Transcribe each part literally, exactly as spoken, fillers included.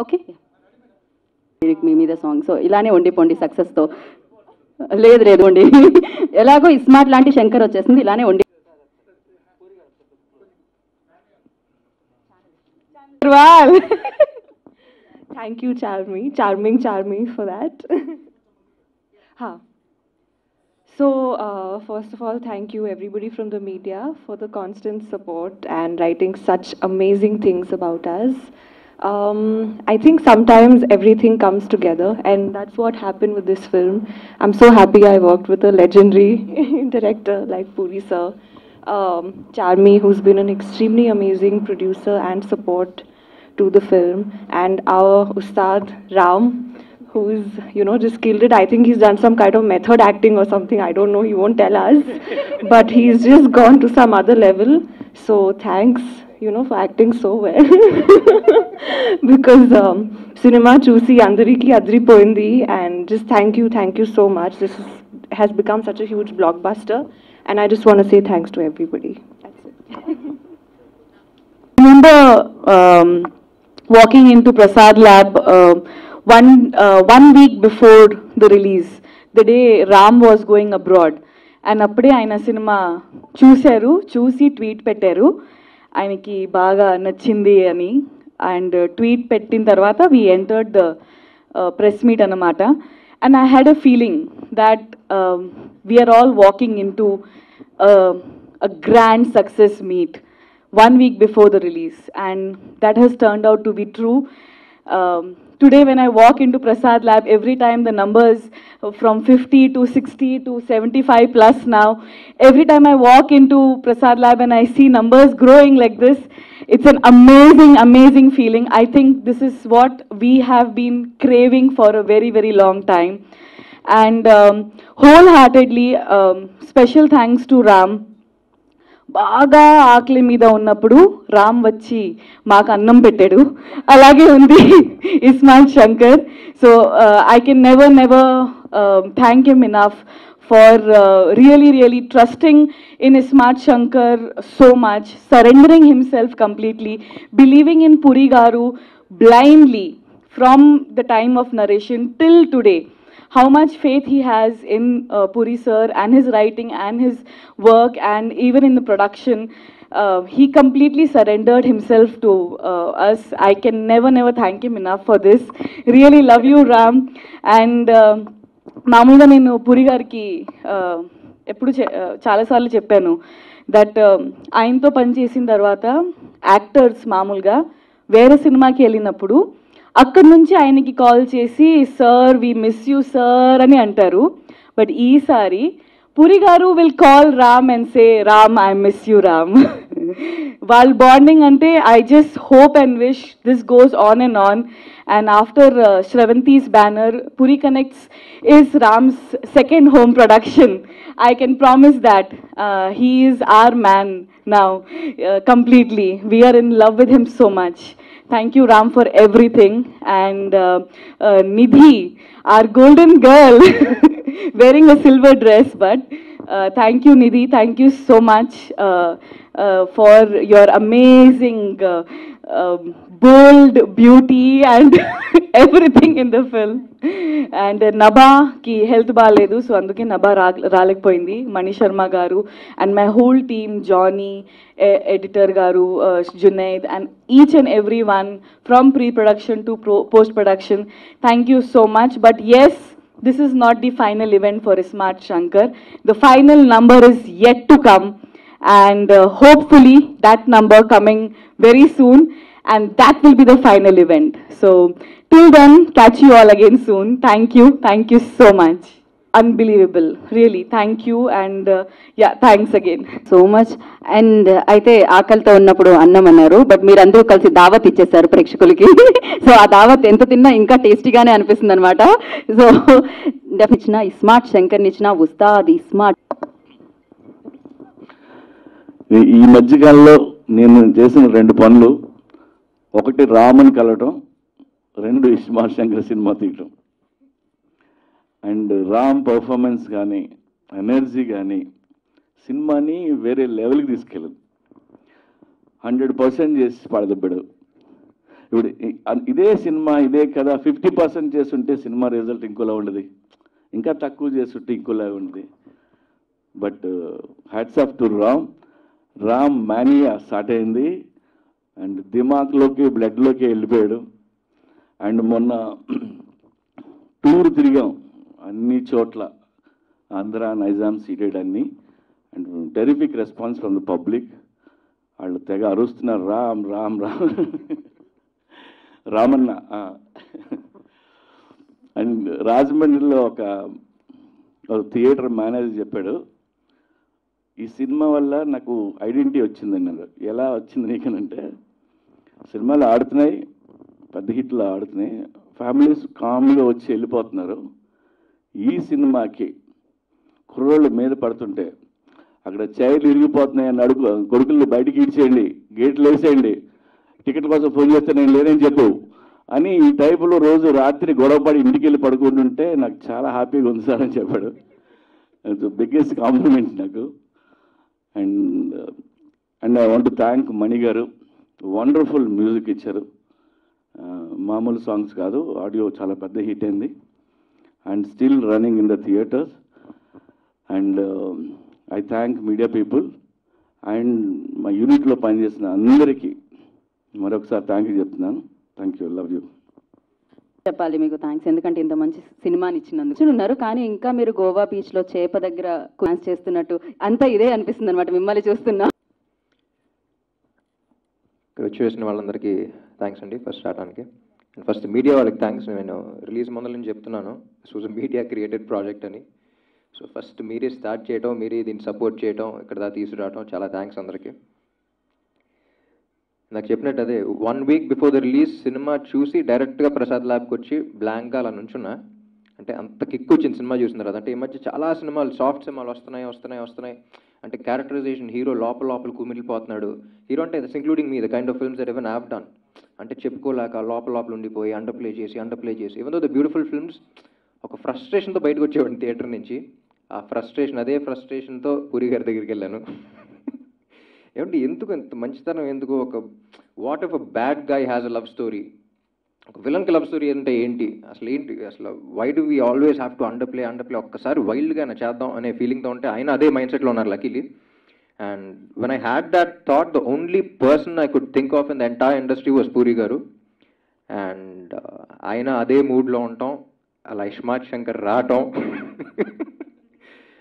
Okay? Mimi the song. So, ilane undi pondi success tho. లేదు లేదు అండి ఎలాగో ఇస్మార్ట్ లాంటి శంకర్ వచ్చేసింది ఇలానే ఉండి thank you Charmi charming Charmi for that హా so first of all thank you everybody from the media for the constant support and writing such amazing things about us Um, I think sometimes everything comes together, and that's what happened with this film. I'm so happy I worked with a legendary director like Puri sir, um, Charmi, who's been an extremely amazing producer and support to the film, and our Ustad Ram, who's, you know, just killed it. I think he's done some kind of method acting or something. I don't know. He won't tell us, but he's just gone to some other level. So thanks. You know, for acting so well, because um, cinema chusi andariki adripoindi, and just thank you, thank you so much. This is, has become such a huge blockbuster, and I just want to say thanks to everybody. That's it. Remember um, walking into Prasad Lab uh, one uh, one week before the release, the day Ram was going abroad, and apde aina cinema chusaru, chusi tweet pettaru. ఆయనకి బాగా నచ్చింది అని and tweet పెట్టిన తర్వాత we entered the press meet అన్నమాట and I had a feeling that we are all walking into a grand success meet one week before the release and that has turned out to be true today when I walk into Prasad lab every time the numbers from fifty to sixty to seventy five plus now every time I walk into Prasad Lab and I see numbers growing like this, it's an amazing, amazing feeling. I think this is what we have been craving for a very, very long time. And um, wholeheartedly, um, special thanks to Ram. బాగా ఆకలి మీద ఉన్నప్పుడు రామ్ వచ్చి మాకు అన్నం పెట్టాడు అలాగే ఉంది iSmart Shankar so I can never never thank him enough for uh, really, really trusting in Ismart Shankar so much, surrendering himself completely, believing in Puri Garu blindly from the time of narration till today. How much faith he has in uh, Puri sir and his writing and his work and even in the production. Uh, he completely surrendered himself to uh, us. I can never, never thank him enough for this. Really love you, Ram. And... Uh, మామూలుగా నేను పూరి గారికి ఎప్పుడు చాలాసార్లు చెప్పాను that ఆయనతో పనిచేసిన తర్వాత actors మామూలుగా వేరే సినిమాకి వెళ్ళినప్పుడు అక్కడి నుంచి ఆయనకి కాల్ చేసి sir we miss you sir అని అంటారు బట్ ఈసారి Puri garu will call Ram and say Ram I miss you Ram వాళ్ళ బాండింగ్ అంటే I just hope and wish this goes on and on. And after uh, Shrevanti's banner, Puri Connects is Ram's second home production. I can promise that. Uh, he is our man now, uh, completely. We are in love with him so much. Thank you, Ram, for everything. And uh, uh, Nidhi, our golden girl, wearing a silver dress. But uh, thank you, Nidhi. Thank you so much uh, uh, for your amazing... Uh, um, bold beauty and everything in the film. And uh, Naba ki health baaledu, so anduke Naba raalekpoyindi, Manisharma garu, and my whole team, Johnny, eh, editor garu, uh, Junaid, and each and every one from pre-production to post-production. Thank you so much. But yes, this is not the final event for Ismart Shankar. The final number is yet to come. And uh, hopefully that number coming very soon. And that will be the final event. So, till then, catch you all again soon. Thank you. Thank you so much. Unbelievable. Really, thank you. And uh, yeah, thanks again. So much. And I think I will tell you about but you all have a dawat ichchesaru prekshakuliki. So, that dawat ento tinna inka tasty gaane anipisthundi anamata. So, definitely Ismart Shankar nichna ustadi Ismart. ఈ మధ్యకాలంలో నేను చేసిన రెండు పనులు ఒకటి రామన్ కలవటం రెండు ఇస్మార్ట్ శంకర్ సినిమా తీయటం అండ్ రామ్ పర్ఫార్మెన్స్ కానీ ఎనర్జీ కానీ సినిమాని వేరే లెవెల్కి తీసుకెళ్ళదు హండ్రెడ్ పర్సెంట్ చేసి పడదబ్బాడు ఇప్పుడు ఇదే సినిమా ఇదే కదా ఫిఫ్టీ పర్సెంట్ చేస్తుంటే సినిమా రిజల్ట్ ఇంకోలా ఉండదు, ఇంకా తక్కువ చేస్తుంటే ఇంకోలా ఉండదు. But hats off to Ram. Ram mania start అయింది అండ్ దిమాక్లోకి బ్లడ్లోకి వెళ్ళిపోయాడు. అండ్ మొన్న టూర్ తిరిగాం అన్ని చోట్ల, ఆంధ్ర, నైజాం, సీటెడ్ అన్నీ. And terrific response from the public. వాళ్ళు తెగ అరుస్తున్నారు రామ్ రామ్ రామ్ రామన్న. అండ్ రాజమండ్రిలో ఒక థియేటర్ మేనేజర్ చెప్పాడు, ఈ సినిమా వల్ల నాకు ఐడెంటిటీ వచ్చిందండి. నాకు ఎలా వచ్చింది నీకనంటే, సినిమాలు ఆడుతున్నాయి, పెద్ద హిట్లు ఆడుతున్నాయి, ఫ్యామిలీస్ కామ్గా వచ్చి వెళ్ళిపోతున్నారు. ఈ సినిమాకి కుర్రోళ్ళు మీద పడుతుంటే అక్కడ చైర్లు విరిగిపోతున్నాయని అడుగు, కొడుకుల్ని బయటకి ఇచ్చేయండి, గేట్లు వేసేయండి, టికెట్ కోసం ఫోన్ చేస్తే నేను లేనని చెప్పు అని ఈ టైపులో రోజు రాత్రి గొడవపడి ఇంటికి వెళ్ళి పడుకుంటుంటే నాకు చాలా హ్యాపీగా ఉంది సార్ అని చెప్పాడు. బిగ్గెస్ట్ కాంప్లిమెంట్ నాకు. And and I want to thank Mani garu, wonderful music ఇచ్చారు. మామూలు సాంగ్స్ కాదు, ఆడియో చాలా పెద్ద హిట్ అయింది and still running in the theatres. And I thank media people and మా యూనిట్లో పనిచేసిన అందరికీ మరొకసారి థ్యాంక్ యూ చెప్తున్నాను. థ్యాంక్ యూ, లవ్ యూ చెప్పాలి మీకు థ్యాంక్స్, ఎందుకంటే ఇంత మంచి సినిమాని ఇచ్చినందుకు ఉన్నారు. కానీ ఇంకా మీరు గోవా బీచ్లో చేప దగ్గర డాన్స్ చేస్తున్నట్టు అంతా ఇదే అనిపిస్తుంది అనమాట మిమ్మల్ని చూస్తున్నా. ఇక్కడ వచ్చి చేసిన వాళ్ళందరికీ థ్యాంక్స్ అండి. ఫస్ట్ రావడానికి అండ్ ఫస్ట్ మీడియా వాళ్ళకి థ్యాంక్స్. నేను రిలీజ్ మొదలు నుంచి చెప్తున్నాను, this was media created project అని. సో ఫస్ట్ మీరే స్టార్ట్ చేయటం, మీరే దీన్ని సపోర్ట్ చేయటం, ఇక్కడ దాకా తీసుకురావటం, చాలా థ్యాంక్స్ అందరికీ. నాకు చెప్పినట్టు అదే one week before the release సినిమా చూసి డైరెక్ట్గా ప్రసాద్ ల్యాబ్కి వచ్చి బ్లాంక్గా అలా నుంచున్నా, అంటే అంత కిక్ వచ్చింది సినిమా చూసిన తర్వాత. అంటే ఈ మధ్య చాలా సినిమాలు సాఫ్ట్ సినిమాలు వస్తున్నాయి వస్తున్నాయి వస్తున్నాయి అంటే క్యారెక్టరైజేషన్, హీరో లోపల లోపల కుమిలిపోతున్నాడు. హీరో అంటే that's including me, the kind of films that even I have done. అంటే చెప్పుకోలేక లోపల లోపల ఉండిపోయి అండర్ ప్లే చేసి అండర్ ప్లే చేసి even though the beautiful films ఒక ఫ్రస్ట్రేషన్తో బయటకు వచ్చేవాడిని థియేటర్ నుంచి. ఆ ఫ్రస్ట్రేషన్, అదే ఫ్రస్ట్రేషన్తో పూరి గారి దగ్గరికి వెళ్ళాను. ఏమంటే ఎందుకు ఎంత మంచితనం, ఎందుకు ఒక what if a bad guy has a love story, ఒక విలన్కి లవ్ స్టోరీ అంటే ఏంటి అసలు, ఏంటి అసలు, why do we always have to under play under play ఒక్కసారి వైల్డ్గా చేద్దాం అనే ఫీలింగ్తో ఉంటే ఆయన అదే మైండ్ సెట్లో ఉన్నారు luckily. And when I had that thought, the only person I could think of in the entire industry was Puri garu. And ఆయన అదే మూడ్లో ఉంటాం, అలా ఇస్మార్ట్ శంకర్ రావటం.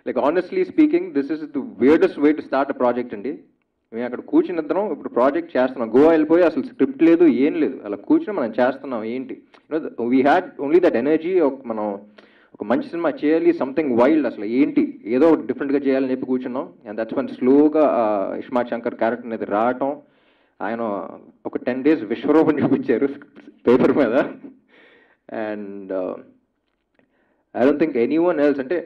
Like honestly speaking this is the weirdest way to start a project అండి. మేము అక్కడ కూర్చుని ఇద్దరం ఇప్పుడు ప్రాజెక్ట్ చేస్తున్నాం. గోవా వెళ్ళిపోయి అసలు స్క్రిప్ట్ లేదు, ఏం లేదు, అలా కూర్చుని మనం చేస్తున్నాం ఏంటి. We had only that energy, మనం ఒక మంచి సినిమా చేయాలి, సంథింగ్ వైల్డ్, అసలు ఏంటి ఏదో డిఫరెంట్గా చేయాలని చెప్పి కూర్చున్నాం. అండ్ దట్స్ వన్ స్లోగా ఇస్మార్ట్ శంకర్ క్యారెక్టర్ అనేది రావటం. ఆయన ఒక టెన్ డేస్ విశ్వరూపం చూపించారు పేపర్ మీద. And I don't think anyone else, అంటే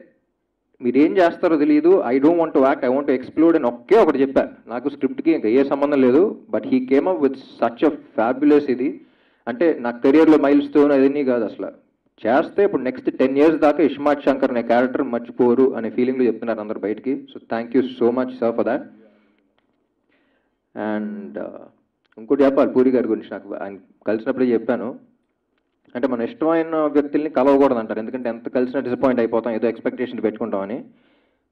మీరేం చేస్తారో తెలియదు, I don't want to act, I want to explore అని ఒకే ఒకటి చెప్పారు. నాకు స్క్రిప్ట్కి ఇంకా ఏ సంబంధం లేదు, but he came up with such a fabulous. ఇది అంటే నా కెరియర్లో మైల్ స్టోన్ అదన్నీ కాదు, అసలు చేస్తే ఇప్పుడు నెక్స్ట్ టెన్ ఇయర్స్ దాకా ఇస్మార్ట్ శంకర్ అనే క్యారెక్టర్ మర్చిపోరు అనే ఫీలింగ్లో చెప్తున్నారు అందరు బయటికి. So thank you so much sir for that. And ఇంకోటి చెప్పాలి పూరి గారి గురించి, నాకు ఆయన కలిసినప్పుడే చెప్పాను, అంటే మన ఇష్టమైన వ్యక్తుల్ని కలవకూడదు అంటారు, ఎందుకంటే ఎంత కలిసినా డిసప్పాయింట్ అయిపోతాం, ఏదో ఎక్స్పెక్టేషన్ పెట్టుకుంటామని.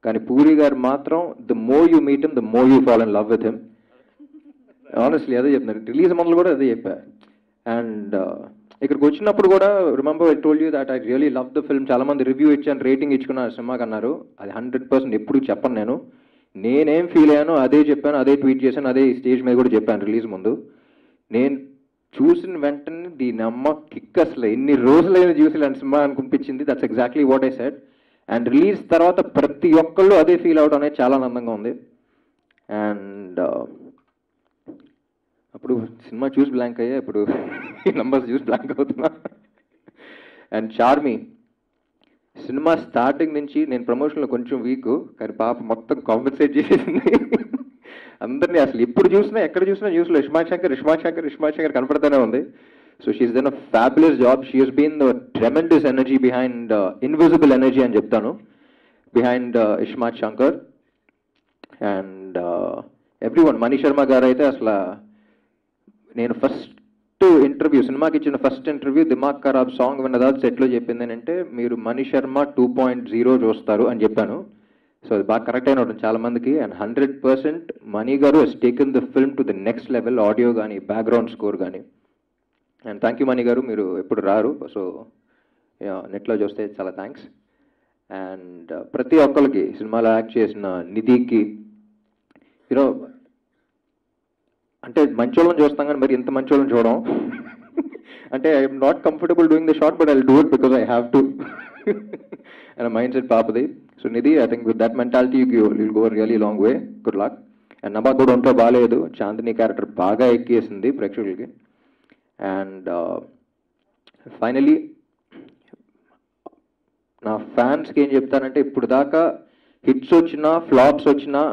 కానీ పూరి గారు మాత్రం the more you meet him the more you fall in love with him. Honestly అదే చెప్తున్నారు, రిలీజ్ మొదలు కూడా అదే చెప్పా. అండ్ ఇక్కడికి వచ్చినప్పుడు కూడా remember I told you that I really love the film. చాలామంది రివ్యూ ఇచ్చాను, రేటింగ్ ఇచ్చుకున్నాను సినిమాకి అన్నారు. అది హండ్రెడ్ పర్సెంట్ ఎప్పుడు చెప్పను నేను, నేనేం ఫీల్ అయ్యానో అదే చెప్పాను, అదే ట్వీట్ చేశాను, అదే స్టేజ్ మీద కూడా చెప్పాను రిలీజ్ ముందు. నేను చూసిన వెంటనే దీని అమ్మ కిక్, అసలు ఎన్ని రోజులైన చూసి ఇలాంటి సినిమా అనిపించింది. That's exactly what I said. And release తర్వాత ప్రతి ఒక్కళ్ళు అదే ఫీల్ అవడం అనేది చాలా ఆనందంగా ఉంది. అండ్ అప్పుడు సినిమా చూసి బ్లాంక్ అయ్యా, ఇప్పుడు నంబర్స్ చూసి బ్లాంక్ అవుతున్నా. అండ్ చార్మి సినిమా స్టార్టింగ్ నుంచి నేను ప్రమోషన్లో కొంచెం వీక్, కానీ పాప మొత్తం కాంపెన్సేట్ చేసేసింది అందరినీ. అసలు ఎప్పుడు చూసినా ఎక్కడ చూసినా న్యూస్లో ఇస్మార్ట్ శంకర్ ఇస్మార్ట్ శంకర్ ఇస్మార్ట్ శంకర్ కనపడుతూనే ఉంది. So she's done a fabulous job. She has been the tremendous energy behind, invisible energy అని చెప్తాను, behind iSmart Shankar. And everyone, Mani Sharma garu అయితే అసలు నేను ఫస్ట్ ఇంటర్వ్యూ సినిమాకి ఇచ్చిన ఫస్ట్ ఇంటర్వ్యూ దిమాగ్ ఖరాబ్ సాంగ్ విన్నదాలు సెట్లో చెప్పింది ఏంటంటే మీరు మణిశర్మ టూ పాయింట్ జీరో చూస్తారు అని చెప్పాను. సో అది బాగా కరెక్ట్ అయిన ఉంటుంది చాలామందికి. And hundred percent Mani garu Hess taken the film to the next level, audio కానీ బ్యాక్గ్రౌండ్ స్కోర్ కానీ. And thank you Mani garu, మీరు ఎప్పుడు రారు సో నెట్లో చూస్తే చాలా థ్యాంక్స్. అండ్ ప్రతి ఒక్కరికి సినిమాలో యాక్ట్ చేసిన నిధికి, యూనో అంటే మంచి వాళ్ళని చూస్తాం కానీ మరి ఇంత మంచి వాళ్ళని చూడడం అంటే I'm not comfortable doing the short but I will do it because I have to and mind set పాపది. So Nidhi, I think with that mentality you will go really long way. Good luck. And నబా కూడా ఉంటే బాగాలేదు, Chandini character బాగా ఎక్కేసింది ప్రేక్షకులకి. And finally నా ఫ్యాన్స్కి ఏం చెప్తానంటే ఇప్పుడు దాకా హిట్స్ వచ్చినా ఫ్లాప్స్ వచ్చినా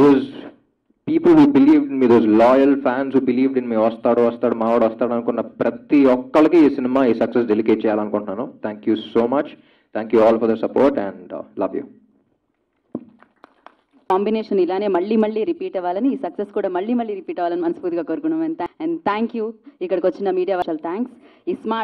those people who believed in me, those loyal fans who believed in me, వస్తాడు వస్తాడు మావాడు వస్తాడు అనుకున్న ప్రతి ఒక్కరికి ఈ సినిమా ఈ సక్సెస్ డెలికేట్ చేయాలనుకుంటున్నాను. Thank you so much, thank you all for the support and love you. Combination ఇలానే మళ్ళీ మళ్ళీ రిపీట్ అవ్వాలని, ఈ సక్సెస్ కూడా మళ్ళీ మళ్ళీ రిపీట్ అవ్వాలని మనస్ఫూర్తిగా కోరుకున్నాం. అండ్ థ్యాంక్ యూ ఇక్కడికి వచ్చిన మీడియా వర్షాలు థ్యాంక్స్. ఇస్మార్ట్